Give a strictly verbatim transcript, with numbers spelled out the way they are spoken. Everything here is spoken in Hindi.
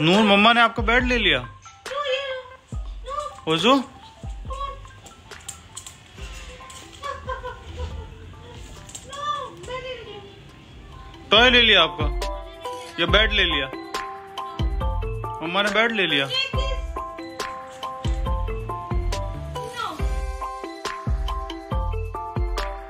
नूर मम्मा ने आपको बेड ले लिया। ओजू टॉय ले लिया आपका, या बेड ले लिया? मम्मा ने बेड ले लिया।